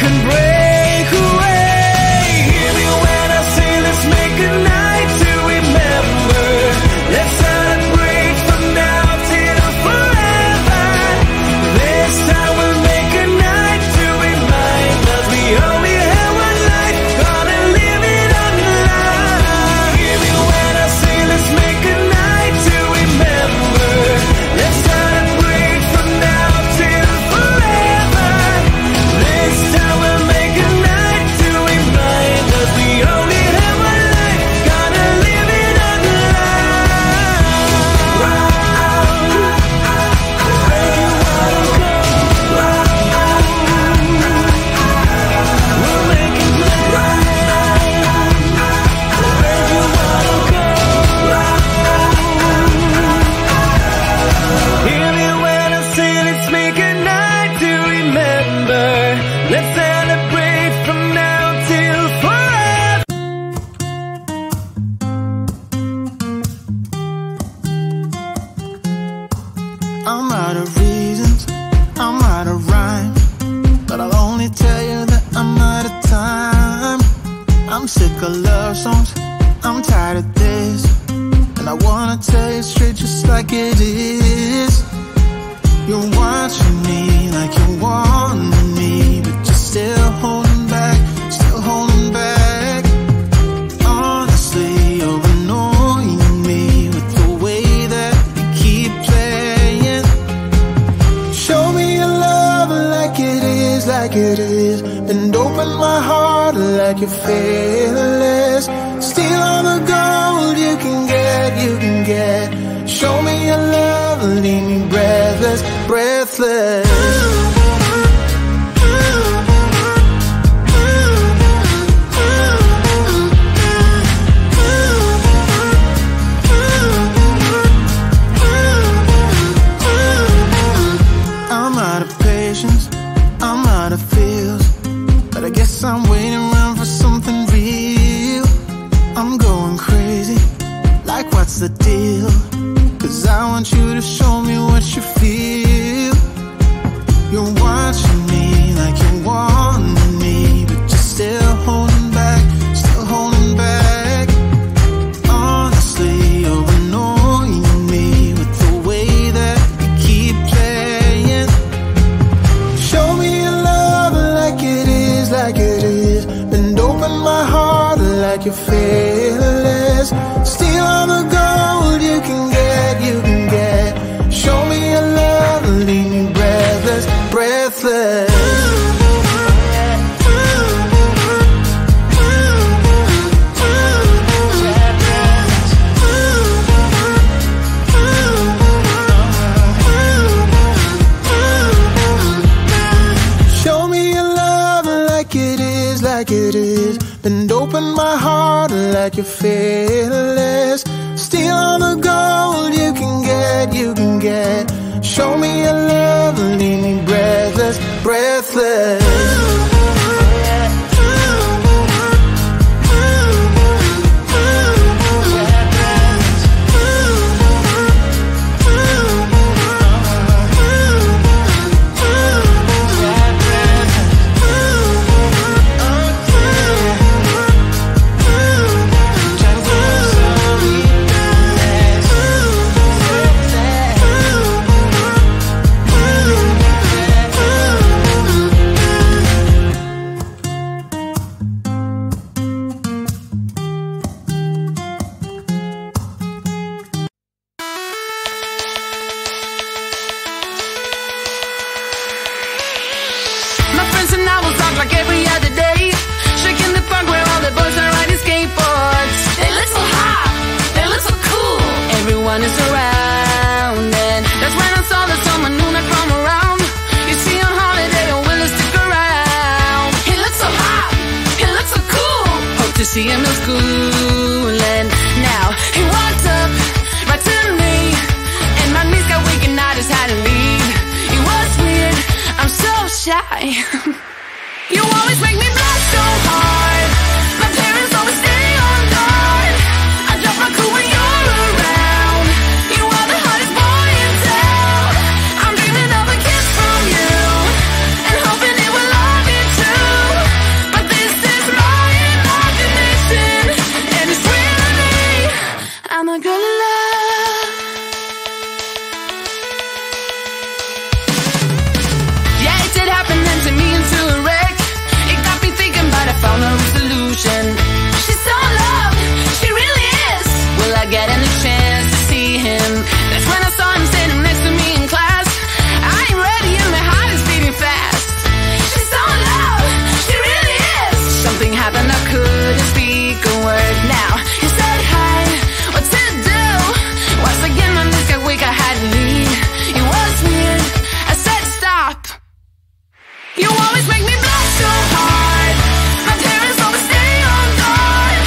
can break away. Hear me when I say let's make a night to remember. Let's celebrate from now till forever. This time we'll make a night to remind that we only have one life, gonna live it on the line. Hear me when I say let's make a night to remember. Let's celebrate from now till forever. This time we'll make a night to remind that we only have one life, gonna live it on the line. Hear me when I say let's make a night to remember. Let's celebrate from now till forever. I'm out of reasons, I'm out of rhyme, but I'll only tell you that I'm out of time. I'm sick of love songs, I'm tired of this, and I wanna tell you straight just like it is. You're watching me like you're wanting me, but you're still holding back, still holding back. Honestly, you're annoying me with the way that you keep playing. Show me your love like it is, and open my heart like you're fearless. Steal all the gold you can get, you can get. Show me your love, leave me breathless, breathless. I'm out of patience, I'm out of feels, but I guess I'm waiting around for something real. I'm going crazy, like what's the deal? Cause I want you to show me what you feel. You're watching me like you're wanting me, but you're still holding back, still holding back. Honestly, you're annoying me with the way that you keep playing. Show me your love like it is, and open my heart like you're fearless. Steal all the gold you can get, you can get. Show me your love, leave me breathless, breathless. Show me your love like it is, and open my heart like you're fearless. Steal all the gold you can get, you can get. Show me your love, leave me breathless, breathless. My friends and I was out like every other day, shaking the funk where all the boys are riding skateboards. They look so hot, they look so cool, everyone is around, and that's when I saw that someone new might come around. You see on holiday and will it stick around? He looks so hot, he looks so cool, hope to see him in school. And now he walked up right to me, and my knees got weak and I just had to leave. It was weird, I'm so shy. You always make me blush so hard. My parents always stay on guard. I drop my cool when you're around. You are the hottest boy in town. I'm dreaming of a kiss from you and hoping it will love me too. speak a word now. You said hi, what to do? Once again on this got weak, I had a lead. It was weird, I said stop. You always make me blush so hard. My parents always stay on guard.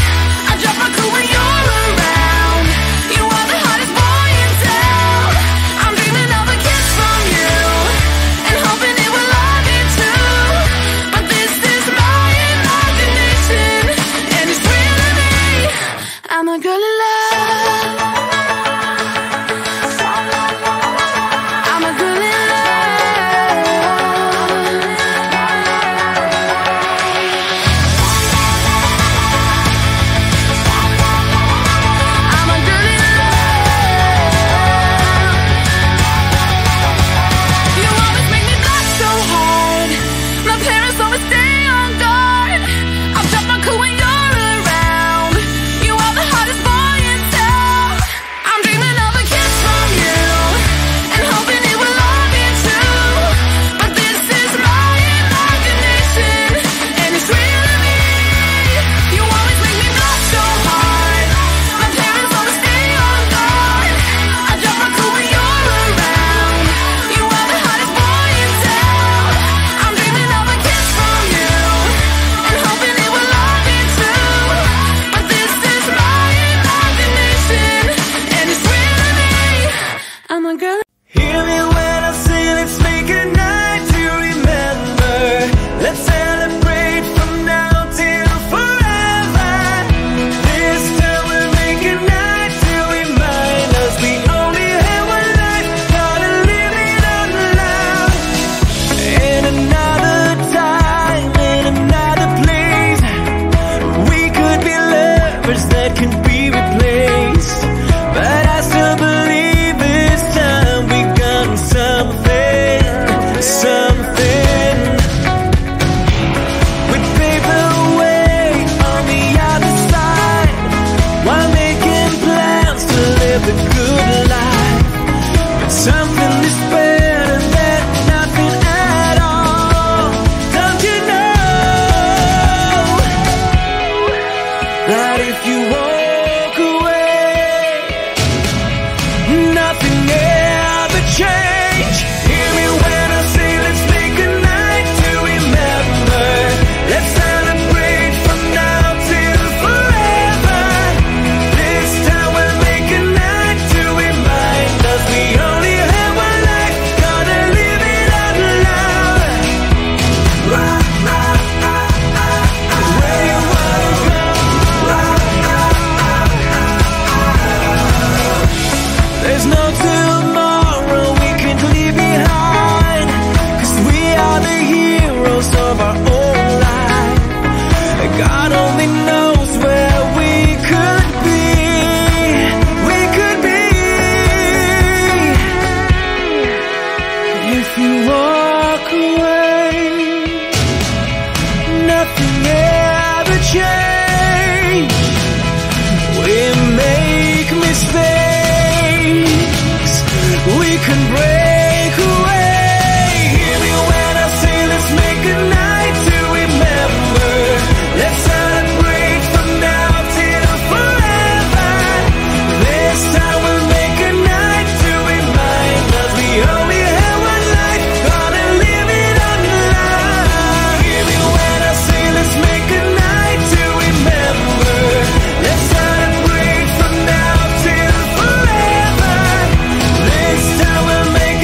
I drop my cool when you're around. You are the hottest boy in town. I'm dreaming of a kiss from you and hoping it will love me too. But this is my imagination and it's real to me. I'm a girl in love. Make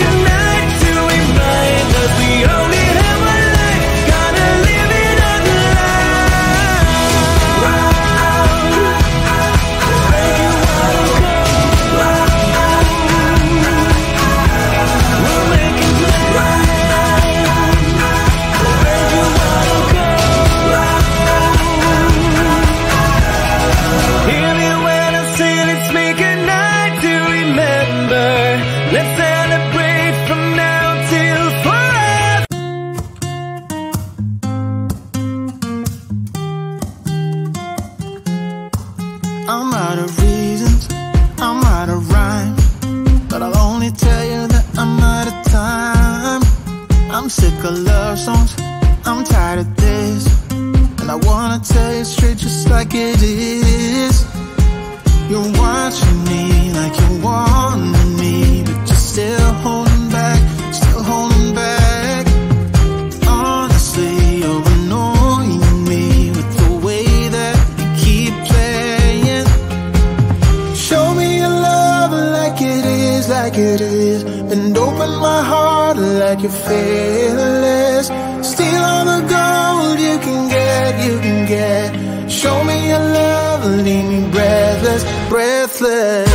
like it is. You're watching me like you wanted me, but you're still holding back, still holding back. Honestly, you're annoying me with the way that you keep playing. Show me your love like it is, like it is, and open my heart like you're fearless. Steal all the gold you can get, you can get. Show me your love, leave me breathless, breathless.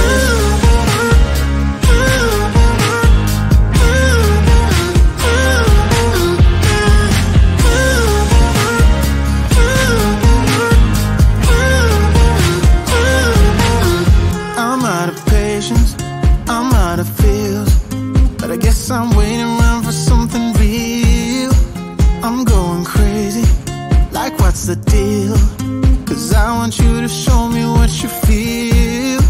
The deal, cause I want you to show me what you feel.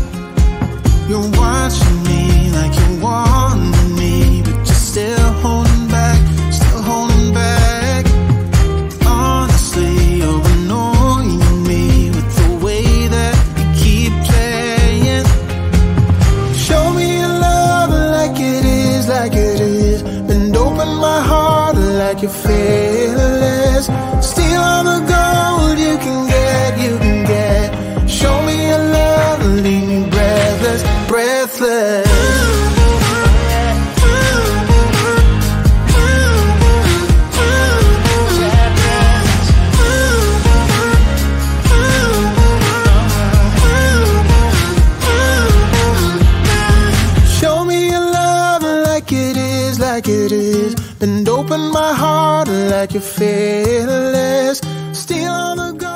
You're watching me like you wanted me, but you're still holding back, still holding back. Honestly, you're annoying me with the way that you keep playing. Show me your love like it is, like it is, and open my heart like you're fearless. Steal all the gold you can get, you can get. Show me your love, leave me breathless, breathless. Open my heart like you're fearless. Steal all the gold.